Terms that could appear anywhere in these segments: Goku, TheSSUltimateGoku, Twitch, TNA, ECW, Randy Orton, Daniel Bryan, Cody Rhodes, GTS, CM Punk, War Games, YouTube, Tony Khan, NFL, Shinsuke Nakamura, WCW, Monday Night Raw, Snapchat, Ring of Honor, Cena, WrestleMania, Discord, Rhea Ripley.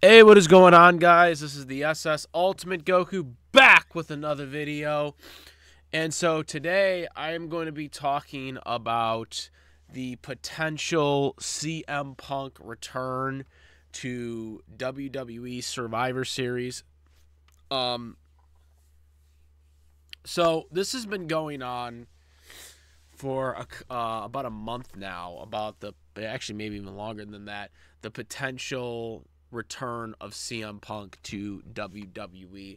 Hey, what is going on, guys? This is the SS Ultimate Goku back with another video. And so today I am going to be talking about the potential CM Punk return to WWE Survivor Series. So this has been going on for about a month now, about the, actually maybe even longer than that, the potential return of CM Punk to WWE.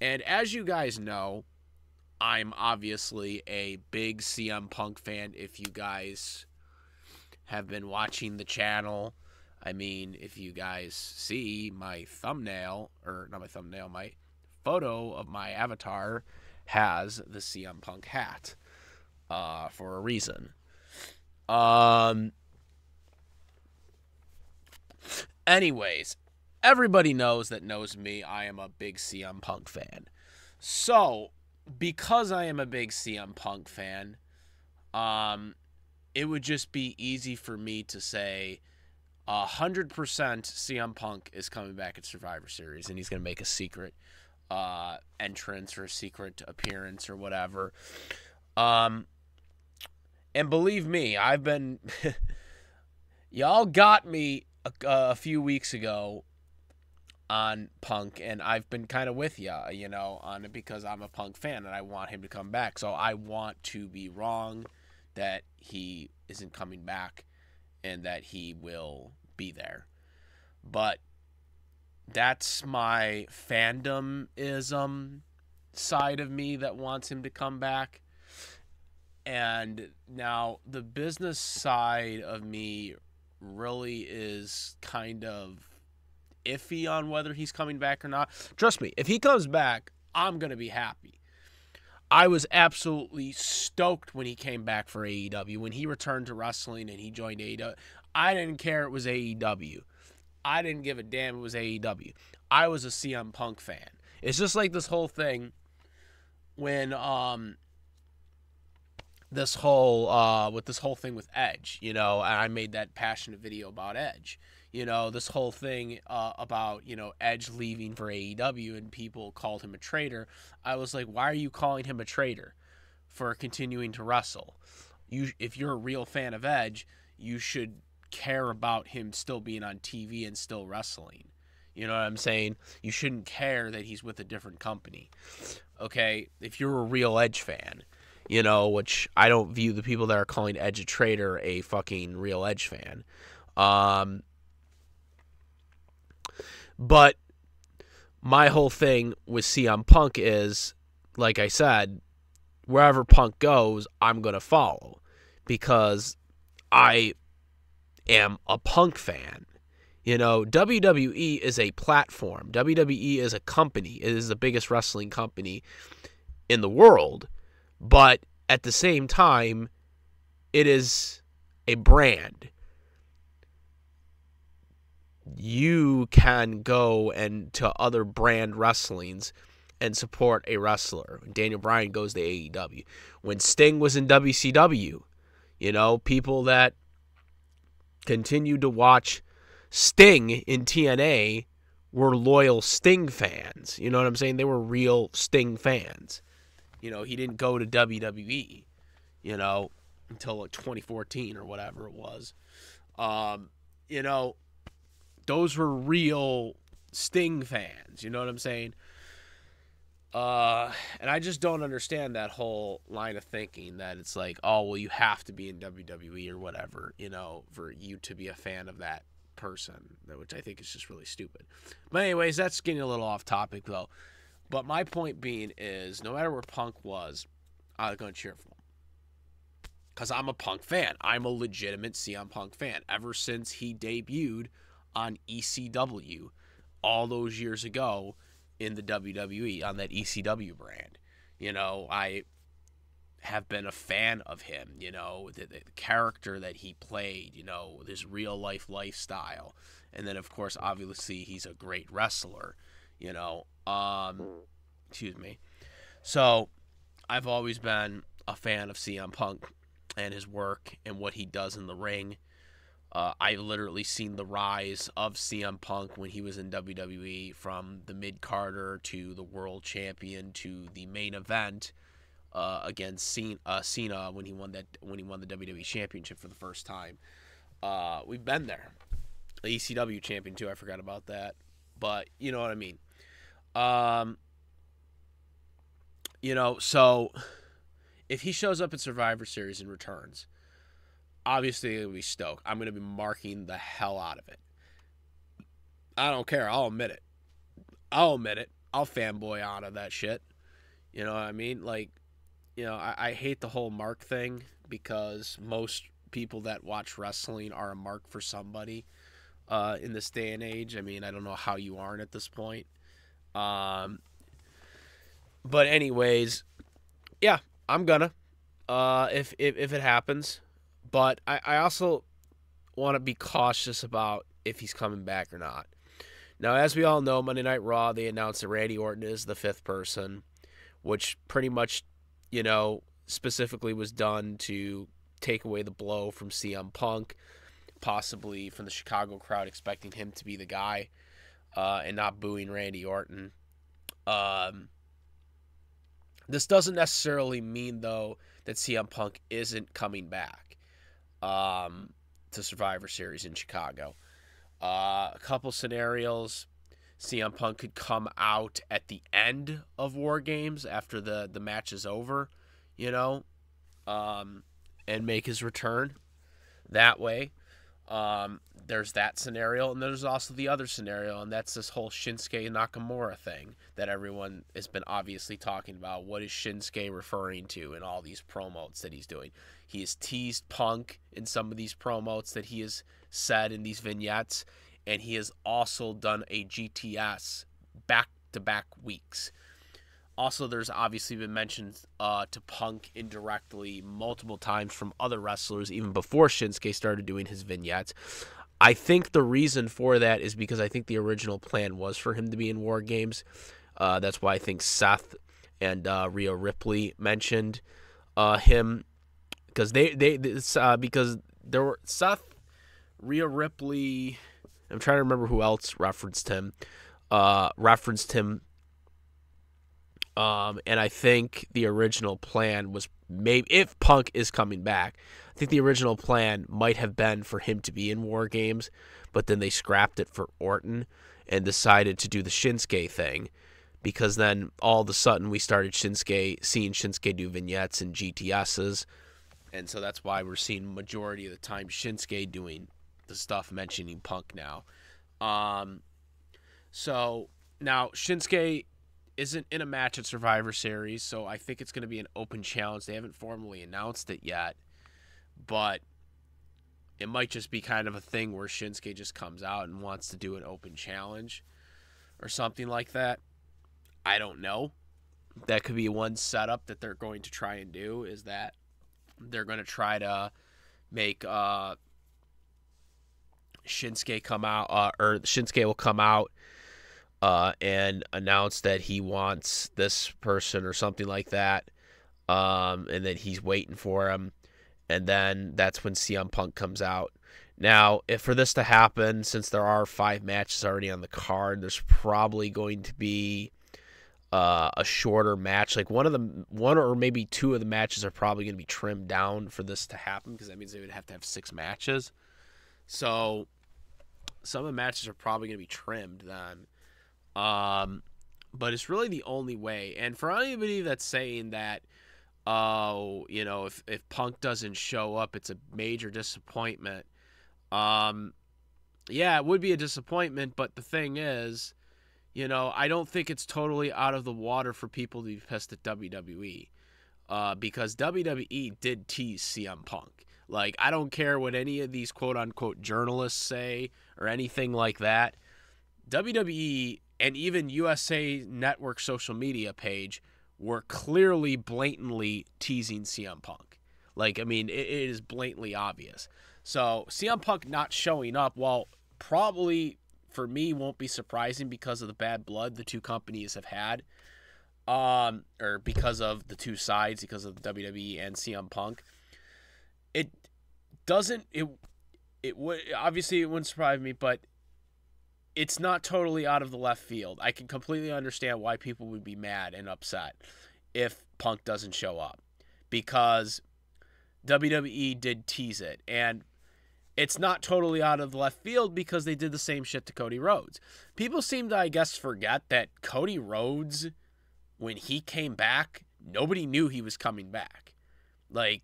And as you guys know, I'm obviously a big CM Punk fan. If you guys have been watching the channel, I mean, if you guys see my thumbnail, or not my thumbnail, my photo of my avatar has the CM Punk hat for a reason. Anyways, everybody knows me, I am a big CM Punk fan. So, because I am a big CM Punk fan, it would just be easy for me to say 100% CM Punk is coming back at Survivor Series, and he's going to make a secret entrance or a secret appearance or whatever. And believe me, I've been... Y'all got me a few weeks ago on Punk, and I've been kind of with ya, you know, on it, because I'm a Punk fan and I want him to come back. So I want to be wrong that he isn't coming back and that he will be there. But that's my fandomism side of me that wants him to come back. And now the business side of me really is kind of iffy on whether he's coming back or not. Trust me, if he comes back, I'm going to be happy. I was absolutely stoked when he came back for AEW. When he returned to wrestling and he joined AEW, I didn't care it was AEW. I didn't give a damn it was AEW. I was a CM Punk fan. It's just like this whole thing when this whole thing with Edge, you know, and I made that passionate video about Edge, you know, this whole thing about, you know, Edge leaving for AEW and people called him a traitor. I was like, why are you calling him a traitor for continuing to wrestle? If you're a real fan of Edge, you should care about him still being on TV and still wrestling. You know what I'm saying? You shouldn't care that he's with a different company. Okay, if you're a real Edge fan. You know, which I don't view the people that are calling Edge a traitor a fucking real Edge fan. But my whole thing with CM Punk is, like I said, wherever Punk goes, I'm going to follow. Because I am a Punk fan. You know, WWE is a platform. WWE is a company. It is the biggest wrestling company in the world. But at the same time, it is a brand. You can go and to other brand wrestlings and support a wrestler. Daniel Bryan goes to AEW. When Sting was in WCW, you know, people that continued to watch Sting in TNA were loyal Sting fans. You know what I'm saying? They were real Sting fans. You know, he didn't go to WWE, you know, until like 2014 or whatever it was. You know, those were real Sting fans, you know what I'm saying? And I just don't understand that whole line of thinking that it's like, oh, well, you have to be in WWE or whatever, you know, for you to be a fan of that person, which I think is just really stupid. But anyways, that's getting a little off topic, though. But my point being is, no matter where Punk was, I was going to cheer for him. Because I'm a Punk fan. I'm a legitimate CM Punk fan. Ever since he debuted on ECW all those years ago in the WWE, on that ECW brand. You know, I have been a fan of him, you know, the character that he played, you know, his real-life lifestyle. And then, of course, obviously, he's a great wrestler, you know. Excuse me. So I've always been a fan of CM Punk and his work and what he does in the ring. I literally seen the rise of CM Punk when he was in WWE, from the mid-carder to the world champion to the main event against Cena when he won the WWE Championship for the first time. We've been there. The ECW champion too. I forgot about that, but you know what I mean. You know, so if he shows up at Survivor Series and returns, obviously it'll be stoked. I'm going to be marking the hell out of it. I don't care. I'll admit it. I'll fanboy out of that shit. You know what I mean? Like, you know, I hate the whole mark thing, because most people that watch wrestling are a mark for somebody in this day and age. I mean, I don't know how you aren't at this point. But anyways, yeah, I'm gonna if it happens. But I also want to be cautious about if he's coming back or not. Now, as we all know, Monday Night Raw, they announced that Randy Orton is the 5th person, which pretty much, you know, specifically was done to take away the blow from CM Punk, possibly from the Chicago crowd expecting him to be the guy and not booing Randy Orton. This doesn't necessarily mean, though, that CM Punk isn't coming back to Survivor Series in Chicago. A couple scenarios. CM Punk could come out at the end of War Games after the match is over, you know, and make his return that way. There's that scenario, and there's also the other scenario, and that's this whole Shinsuke Nakamura thing that everyone has been obviously talking about. What is Shinsuke referring to in all these promos that he's doing? He has teased Punk in some of these promos that he has said in these vignettes, and he has also done a GTS back-to-back weeks. Also, there's obviously been mentions to Punk indirectly multiple times from other wrestlers, even before Shinsuke started doing his vignettes. I think the reason for that is because I think the original plan was for him to be in War Games. That's why I think Seth and Rhea Ripley mentioned him, because because there were Seth, Rhea Ripley. I'm trying to remember who else referenced him. And I think the original plan was, maybe if Punk is coming back, I think the original plan might have been for him to be in War Games, but then they scrapped it for Orton and decided to do the Shinsuke thing, because then all of a sudden we started seeing Shinsuke do vignettes and GTSs, and so that's why we're seeing majority of the time Shinsuke doing the stuff mentioning Punk now. So now Shinsuke isn't in a match at Survivor Series, so I think it's going to be an open challenge. They haven't formally announced it yet, but it might just be kind of a thing where Shinsuke just comes out and wants to do an open challenge or something like that. I don't know. That could be one setup that they're going to try and do, is that they're going to try to make Shinsuke come out, or Shinsuke will come out and announce that he wants this person or something like that, and that he's waiting for him, and then that's when CM Punk comes out. Now, if for this to happen, since there are 5 matches already on the card, there's probably going to be a shorter match. Like one or maybe 2 of the matches are probably going to be trimmed down for this to happen, because that means they would have to have 6 matches. So some of the matches are probably going to be trimmed then. But it's really the only way. And for anybody that's saying that, oh, you know, if Punk doesn't show up, it's a major disappointment. Yeah, it would be a disappointment, but the thing is, you know, I don't think it's totally out of the water for people to be pissed at WWE, because WWE did tease CM Punk. Like, I don't care what any of these quote-unquote journalists say or anything like that. WWE and even USA Network social media page were clearly blatantly teasing CM Punk. Like, I mean, it is blatantly obvious. So CM Punk not showing up, while probably for me won't be surprising because of the bad blood the 2 companies have had, or because of the 2 sides, because of WWE and CM Punk, it doesn't, it it would obviously, it wouldn't surprise me, but it's not totally out of the left field. I can completely understand why people would be mad and upset if Punk doesn't show up, because WWE did tease it, and it's not totally out of the left field because they did the same shit to Cody Rhodes. People seem to, I guess, forget that Cody Rhodes, when he came back, nobody knew he was coming back. Like,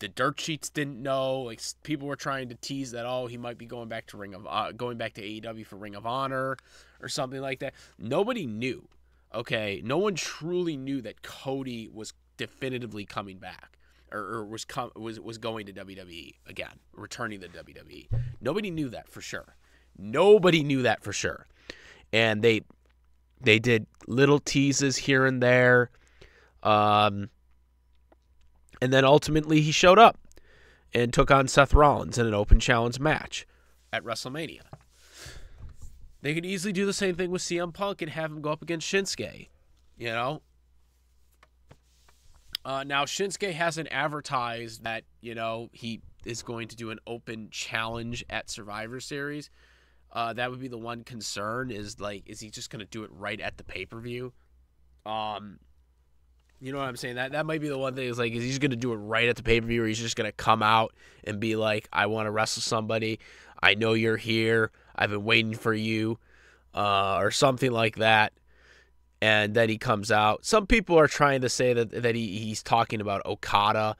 the dirt sheets didn't know. Like, people were trying to tease that, oh, he might be going back to AEW for Ring of Honor or something like that. Nobody knew. Okay, no one truly knew that Cody was definitively coming back, or was going to WWE again, returning to WWE. Nobody knew that for sure. Nobody knew that for sure. And they did little teases here and there. And then ultimately he showed up and took on Seth Rollins in an open challenge match at WrestleMania. They could easily do the same thing with CM Punk and have him go up against Shinsuke, you know? Now, Shinsuke hasn't advertised that, you know, he is going to do an open challenge at Survivor Series. That would be the one concern is, like, is he just going to do it right at the pay-per-view? You know what I'm saying? That might be the one thing is, like, is he just going to do it right at the pay-per-view, or he's just going to come out and be like, I want to wrestle somebody. I know you're here. I've been waiting for you, or something like that. And then he comes out. Some people are trying to say that he's talking about Okada.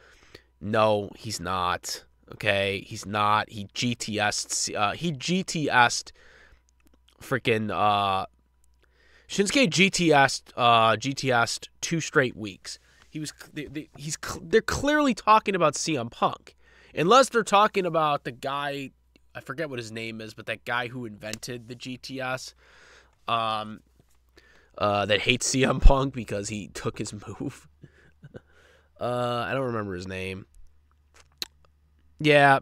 No, he's not. Okay, he's not. He GTS'd. He GTS'd freaking Shinsuke GTS'd 2 straight weeks. He was. They're clearly talking about CM Punk, unless they're talking about the guy. I forget what his name is, but that guy who invented the GTS, that hates CM Punk because he took his move. I don't remember his name. Yeah,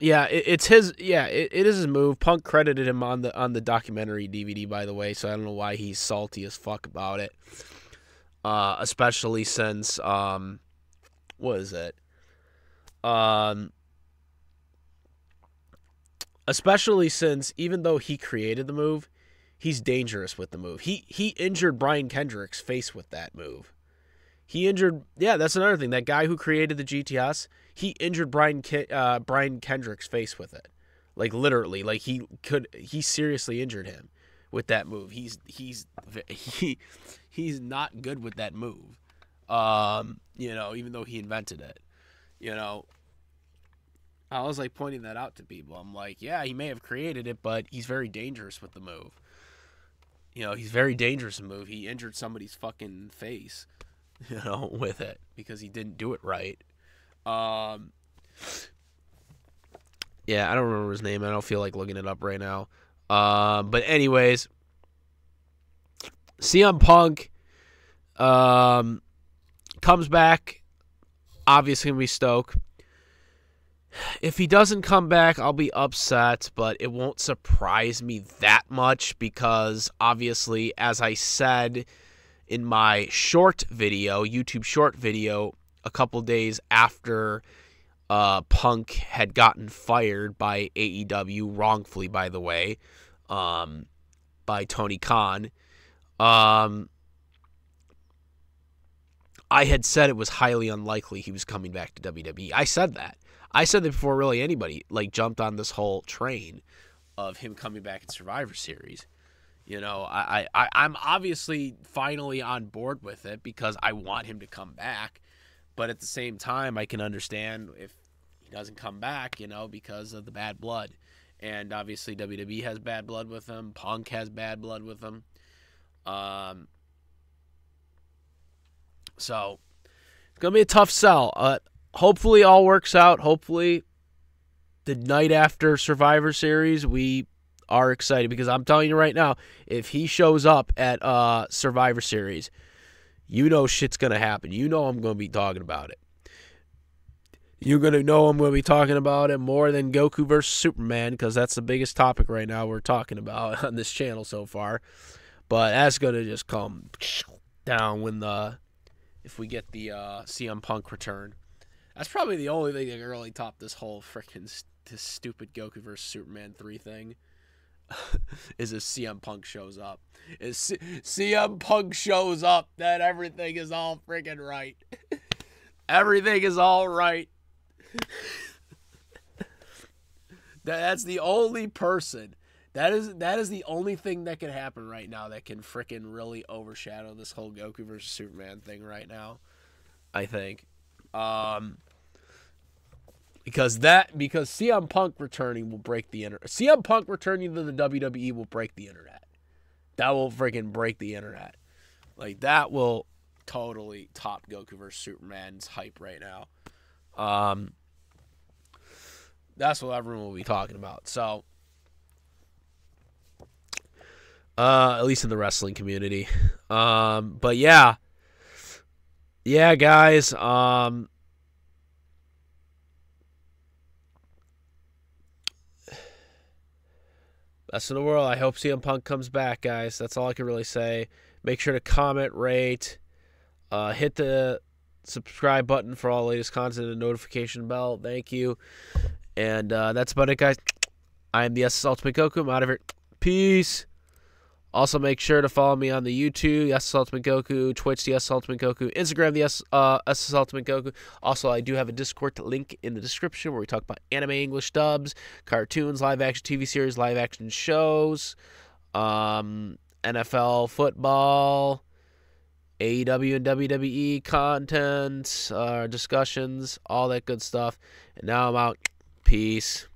it's his. Yeah, it is his move. Punk credited him on the documentary DVD, by the way. So I don't know why he's salty as fuck about it. Especially since what is it? Especially since, even though he created the move, he's dangerous with the move. He injured Brian Kendrick's face with that move. He injured, yeah, that's another thing. That guy who created the GTS, he injured Brian Kendrick's face with it. Like, literally, like he seriously injured him with that move. He's not good with that move. You know, even though he invented it, you know. I was, like, pointing that out to people. I'm like, yeah, he may have created it, but he's very dangerous with the move. You know, he's very dangerous with the move. He injured somebody's fucking face, you know, with it because he didn't do it right. Yeah, I don't remember his name. I don't feel like looking it up right now. But anyways, CM Punk comes back. Obviously going to be stoked. If he doesn't come back, I'll be upset, but it won't surprise me that much because, obviously, as I said in my short video, YouTube short video, a couple days after Punk had gotten fired by AEW, wrongfully, by the way, by Tony Khan, I had said it was highly unlikely he was coming back to WWE. I said that. I said that before really anybody, like, jumped on this whole train of him coming back in Survivor Series. You know, I'm obviously finally on board with it because I want him to come back. But at the same time, I can understand if he doesn't come back, you know, because of the bad blood. And obviously WWE has bad blood with him. Punk has bad blood with him. So it's going to be a tough sell. Hopefully all works out. Hopefully the night after Survivor Series, we are excited because I'm telling you right now, if he shows up at Survivor Series, you know shit's going to happen. You know I'm going to be talking about it. You're going to know I'm going to be talking about it more than Goku versus Superman because that's the biggest topic right now we're talking about on this channel so far. But that's going to just come down when if we get the CM Punk return. That's probably the only thing that can really top this whole freaking this stupid Goku versus Superman 3 thing. Is if CM Punk shows up. If CM Punk shows up, then everything is all freaking right. Everything is all right. That's the only person. That is the only thing that can happen right now that can freaking really overshadow this whole Goku versus Superman thing right now, I think. Because CM Punk returning will break the internet. CM Punk returning to the WWE will break the internet. That will freaking break the internet. Like, that will totally top Goku versus Superman's hype right now. That's what everyone will be talking about. So, at least in the wrestling community. But yeah. Yeah, guys. Best in the world. I hope CM Punk comes back, guys. That's all I can really say. Make sure to comment, rate, hit the subscribe button for all the latest content and notification bell. Thank you. And that's about it, guys. I am the TheSSUltimateGoku. I'm out of here. Peace. Also, make sure to follow me on the YouTube, TheSSUltimateGoku, Twitch, TheSSUltimateGoku, Instagram, TheSSUltimateGoku. Also, I do have a Discord link in the description where we talk about anime, English dubs, cartoons, live-action TV series, live-action shows, NFL football, AEW and WWE content, discussions, all that good stuff. And now I'm out. Peace.